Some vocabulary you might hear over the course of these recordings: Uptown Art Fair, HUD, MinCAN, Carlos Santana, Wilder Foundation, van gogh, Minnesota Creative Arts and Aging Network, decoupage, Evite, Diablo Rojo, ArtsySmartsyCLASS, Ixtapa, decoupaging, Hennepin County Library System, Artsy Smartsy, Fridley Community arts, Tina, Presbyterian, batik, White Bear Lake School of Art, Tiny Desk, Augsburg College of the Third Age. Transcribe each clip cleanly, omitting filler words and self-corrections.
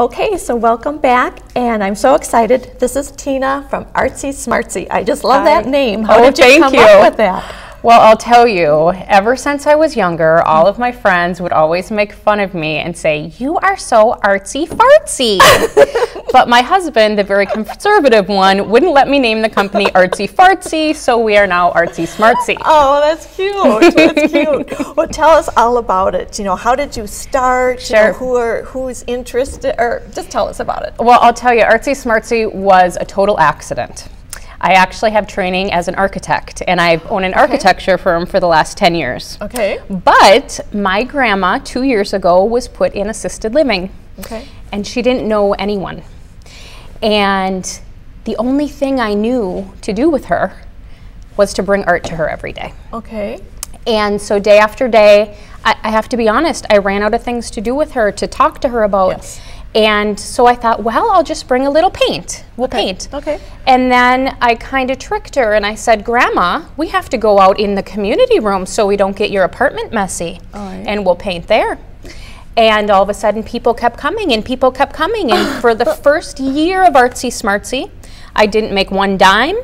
Okay, so welcome back, and I'm so excited. This is Tina from Artsy Smartsy. I just love that name. How did you come up with that? Well, I'll tell you, ever since I was younger, all of my friends would always make fun of me and say, you are so artsy fartsy. But my husband, the very conservative one, wouldn't let me name the company Artsy Fartsy, so we are now Artsy Smartsy. Oh, that's cute. That's cute. Well, tell us all about it. You know, how did you start? Sure. You know, who's interested? Or just tell us about it. Well, I'll tell you, Artsy Smartsy was a total accident. I actually have training as an architect, and I own an architecture firm for the last 10 years. Okay. But my grandma, 2 years ago, was put in assisted living. Okay. And she didn't know anyone. And the only thing I knew to do with her was to bring art to her every day. Okay. And so day after day, I have to be honest, I ran out of things to do with her, to talk to her about. Yes. And so I thought, well, I'll just bring a little paint. We'll paint. Okay. And then I kind of tricked her and I said, Grandma, we have to go out in the community room so we don't get your apartment messy. All right. And we'll paint there. And all of a sudden, people kept coming and people kept coming. And for the first year of Artsy Smartsy, I didn't make one dime.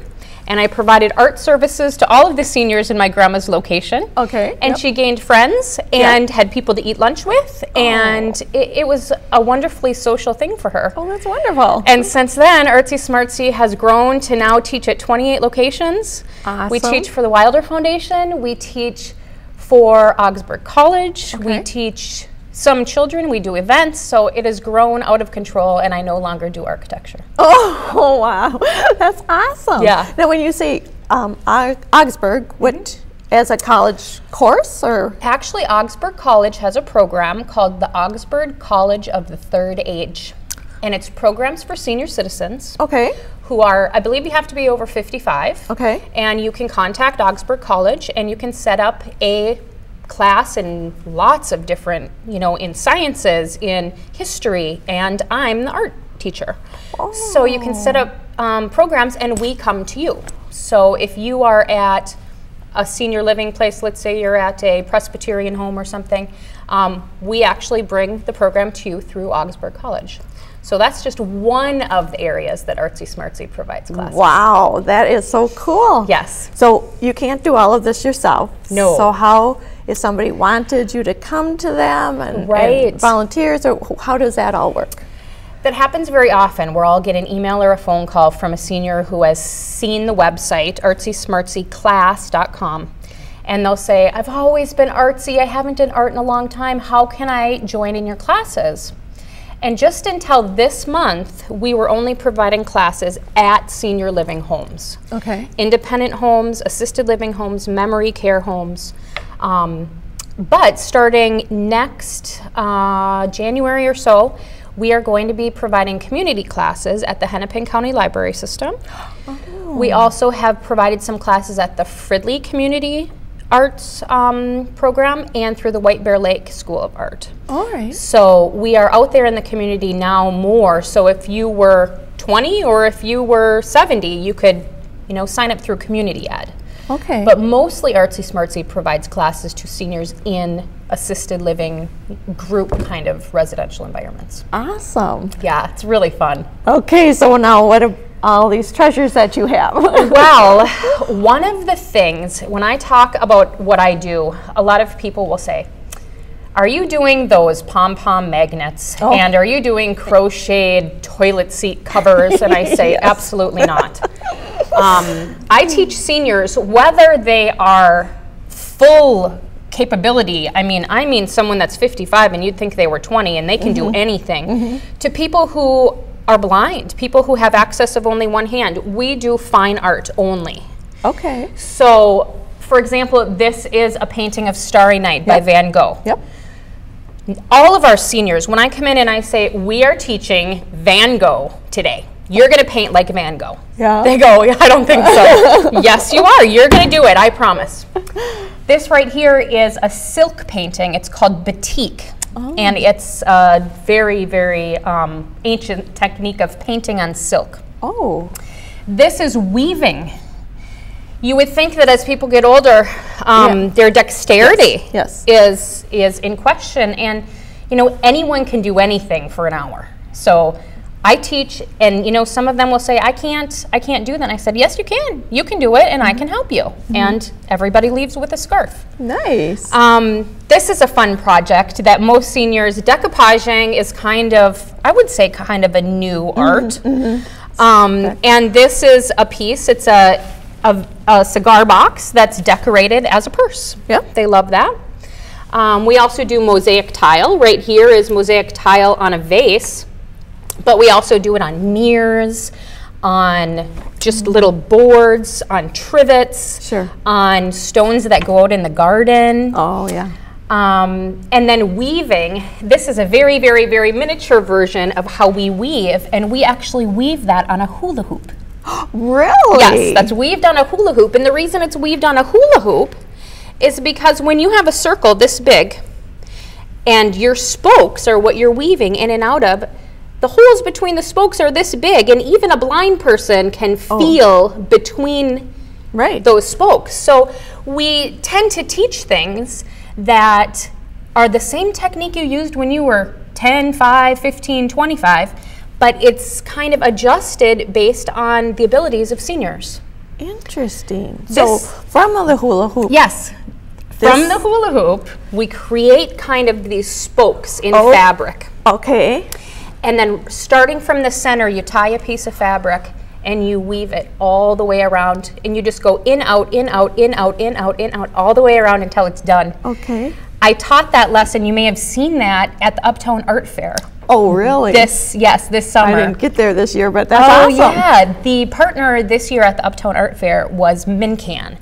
And I provided art services to all of the seniors in my grandma's location. Okay. And she gained friends and had people to eat lunch with. Oh. And it was a wonderfully social thing for her. Oh, that's wonderful. And since then, Artsy Smartsy has grown to now teach at 28 locations. Awesome. We teach for the Wilder Foundation. We teach for Augsburg College. Okay. We teach some children, we do events, so it has grown out of control, and I no longer do architecture. Oh, wow, that's awesome. Yeah. Now, when you say Augsburg, what, as a college course, or? Actually, Augsburg College has a program called the Augsburg College of the Third Age, and it's programs for senior citizens. Okay. Who are, I believe you have to be over 55. Okay. And you can contact Augsburg College, and you can set up a class in lots of different, you know, in sciences, in history, and I'm the art teacher. Oh. So you can set up programs and we come to you. So if you are at a senior living place, let's say you're at a Presbyterian home or something, we actually bring the program to you through Augsburg College. So that's just one of the areas that Artsy Smartsy provides classes. Wow, that is so cool. Yes. So you can't do all of this yourself. No. So how, if somebody wanted you to come to them and volunteers, or how does that all work? That happens very often. We'll all get an email or a phone call from a senior who has seen the website, artsysmartsyclass.com. And they'll say, I've always been artsy. I haven't done art in a long time. How can I join in your classes? And just until this month, we were only providing classes at senior living homes. Okay. Independent homes, assisted living homes, memory care homes. But starting next January or so, we are going to be providing community classes at the Hennepin County Library System. Oh. We also have provided some classes at the Fridley Community Arts program and through the White Bear Lake School of Art. All right. So we are out there in the community now more. So if you were 20 or if you were 70, you could, you know, sign up through community ed. Okay. But mostly Artsy Smartsy provides classes to seniors in assisted living group kind of residential environments. Awesome. Yeah, it's really fun. Okay, so now what are all these treasures that you have? Well, one of the things, when I talk about what I do, a lot of people will say, are you doing those pom-pom magnets? Oh. And are you doing crocheted toilet seat covers? And I say, yes. Absolutely not. I teach seniors, whether they are full capability, I mean someone that's 55 and you'd think they were 20 and they can do anything, to people who are blind, people who have access of only one hand. We do fine art only. Okay. So, for example, this is a painting of Starry Night by Van Gogh. Yep. All of our seniors, when I come in and I say, we are teaching Van Gogh today. You're going to paint like Van Gogh. Yeah. They go, I don't think so. Yes, you are. You're going to do it. I promise. This right here is a silk painting. It's called batik. Oh. And it's a very, very ancient technique of painting on silk. Oh. This is weaving. You would think that as people get older, their dexterity is in question. And, you know, anyone can do anything for an hour. So I teach, and you know, some of them will say, I can't do that. And I said, yes, you can do it, and I can help you. Mm-hmm. And everybody leaves with a scarf. Nice. This is a fun project that most seniors, decoupaging is kind of, I would say kind of a new mm-hmm. art. Mm-hmm. And this is a piece, it's a cigar box that's decorated as a purse. Yep. They love that. We also do mosaic tile. Right here is mosaic tile on a vase, but we also do it on mirrors, on just little boards, on trivets, sure. on stones that go out in the garden. Oh, yeah. And then weaving. This is a very, very, very miniature version of how we weave, and we actually weave that on a hula hoop. Really? Yes, that's weaved on a hula hoop, and the reason it's weaved on a hula hoop is because when you have a circle this big, and your spokes are what you're weaving in and out of, the holes between the spokes are this big, and even a blind person can feel between right. those spokes. So we tend to teach things that are the same technique you used when you were 10, 5, 15, 25, but it's kind of adjusted based on the abilities of seniors. Interesting. So from the hula hoop. Yes. From the hula hoop, we create kind of these spokes in fabric. Okay. And then starting from the center, you tie a piece of fabric and you weave it all the way around, and you just go in, out, in, out, in, out, in, out, in, out, all the way around until it's done. Okay. I taught that lesson. You may have seen that at the Uptown Art Fair. Oh, really? Yes, this summer. I didn't get there this year, but that's awesome. Oh, yeah. The partner this year at the Uptown Art Fair was MinCAN,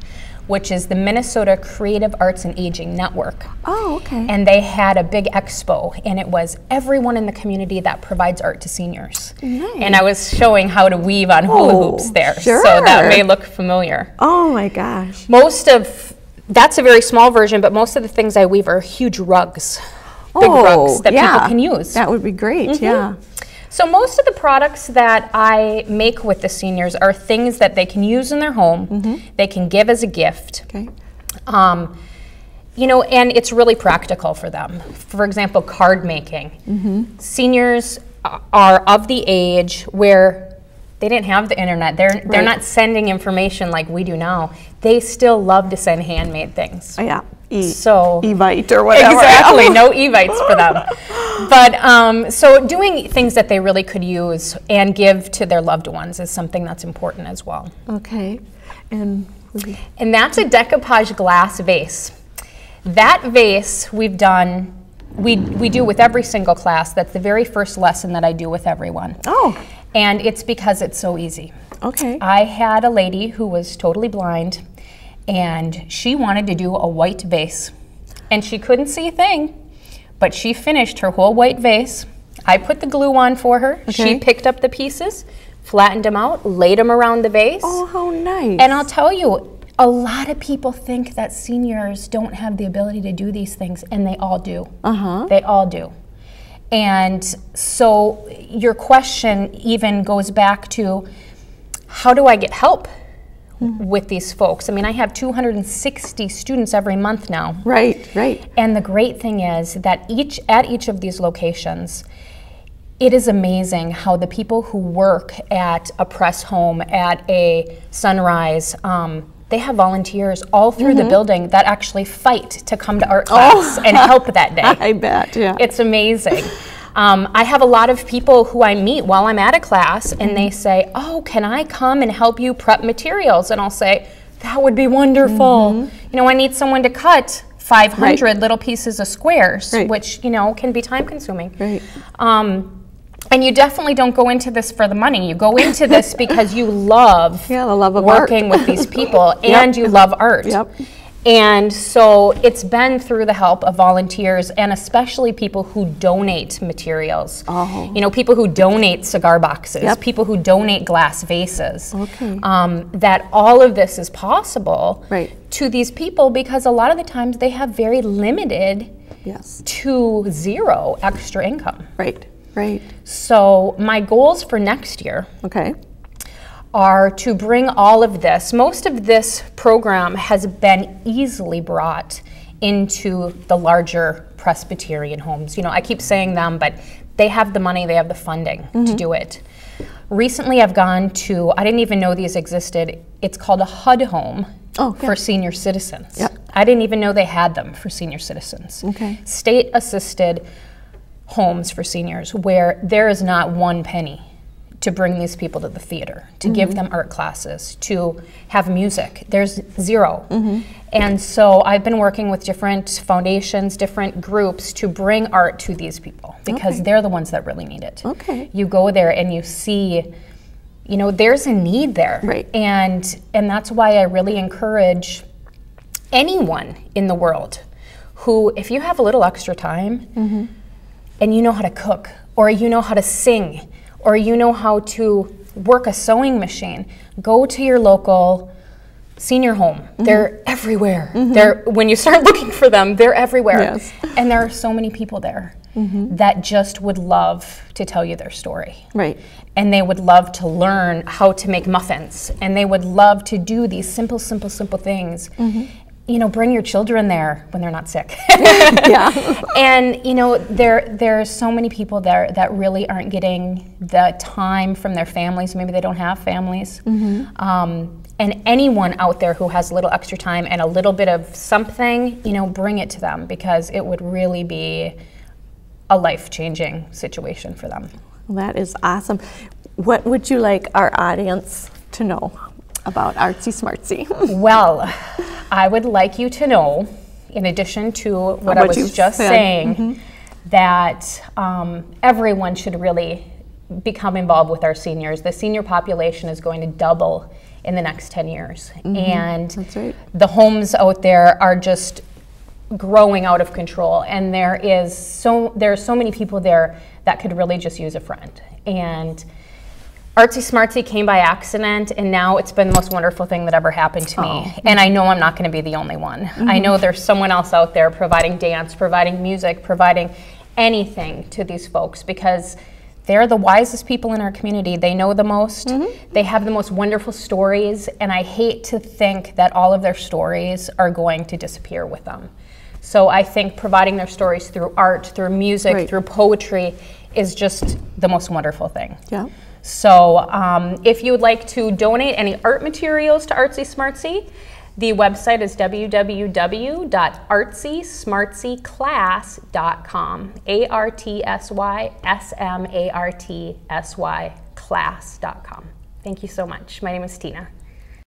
which is the Minnesota Creative Arts and Aging Network. Oh, okay. And they had a big expo, and it was everyone in the community that provides art to seniors. Nice. And I was showing how to weave on hula hoops there, sure. so that may look familiar. Oh, my gosh. That's a very small version, but most of the things I weave are huge rugs. Big rugs that people can use. That would be great, mm-hmm. yeah. So most of the products that I make with the seniors are things that they can use in their home, mm-hmm. they can give as a gift. Okay. You know, and it's really practical for them. For example, card making. Mm-hmm. Seniors are of the age where they didn't have the internet. They're not sending information like we do now. They still love to send handmade things. Oh, yeah. Evite or whatever. Exactly, no Evites for them. But so doing things that they really could use and give to their loved ones is something that's important as well. Okay. And that's a decoupage glass vase. That vase we've done, we do with every single class. That's the very first lesson that I do with everyone. Oh. And it's because it's so easy. Okay. I had a lady who was totally blind, and she wanted to do a white vase, and she couldn't see a thing, but she finished her whole white vase. I put the glue on for her. Okay. She picked up the pieces, flattened them out, laid them around the vase. Oh, how nice. And I'll tell you, a lot of people think that seniors don't have the ability to do these things, and they all do. Uh-huh. They all do. And so your question even goes back to, how do I get help mm-hmm. with these folks? I mean, I have 260 students every month now. Right, right. And the great thing is that at each of these locations, it is amazing how the people who work at a press home, at a Sunrise, they have volunteers all through mm-hmm. the building that actually fight to come to art class and help that day. I bet, yeah. It's amazing. I have a lot of people who I meet while I'm at a class, and they say, oh, can I come and help you prep materials? And I'll say, that would be wonderful. Mm-hmm. You know, I need someone to cut 500 right. little pieces of squares, right. which, you know, can be time consuming. Right. And you definitely don't go into this for the money. You go into this because you love, the love of working with these people, and yep. you love art. Yep. And so it's been through the help of volunteers, and especially people who donate materials. Oh. You know, people who donate cigar boxes, yep. people who donate glass vases. Okay. That all of this is possible right. to these people, because a lot of the times they have very limited yes. to zero extra income. Right. Right. So my goals for next year okay. are to bring all of this. Most of this program has been easily brought into the larger Presbyterian homes. You know, I keep saying them, but they have the money, they have the funding to do it. Recently I've gone to, I didn't even know these existed, it's called a HUD home for senior citizens. Yep. I didn't even know they had them for senior citizens. Okay. State assisted homes for seniors where there is not one penny to bring these people to the theater, to give them art classes, to have music. There's zero. And so I've been working with different foundations, different groups to bring art to these people because they're the ones that really need it. You go there and you see, you know, there's a need there. And that's why I really encourage anyone in the world who, if you have a little extra time and you know how to cook or you know how to sing or you know how to work a sewing machine, go to your local senior home. They're everywhere. When you start looking for them, they're everywhere. And there are so many people there that just would love to tell you their story. And they would love to learn how to make muffins. And they would love to do these simple, simple, simple things. You know, bring your children there when they're not sick. And, you know, there are so many people there that really aren't getting the time from their families. Maybe they don't have families. And anyone out there who has a little extra time and a little bit of something, you know, bring it to them because it would really be a life-changing situation for them. Well, that is awesome. What would you like our audience to know about Artsy Smartsy? Well, I would like you to know, in addition to what I was just saying, that everyone should really become involved with our seniors. The senior population is going to double in the next 10 years. And the homes out there are just growing out of control. And there are so many people there that could really just use a friend. And Artsy Smartsy came by accident, and now it's been the most wonderful thing that ever happened to me. And I know I'm not going to be the only one. I know there's someone else out there providing dance, providing music, providing anything to these folks because they're the wisest people in our community. They know the most. They have the most wonderful stories, and I hate to think that all of their stories are going to disappear with them. So I think providing their stories through art, through music, through poetry is just the most wonderful thing. So if you would like to donate any art materials to Artsy Smartsy, the website is www.artsysmartsyclass.com, ARTSYSMARTSYclass.com. Thank you so much. My name is Tina.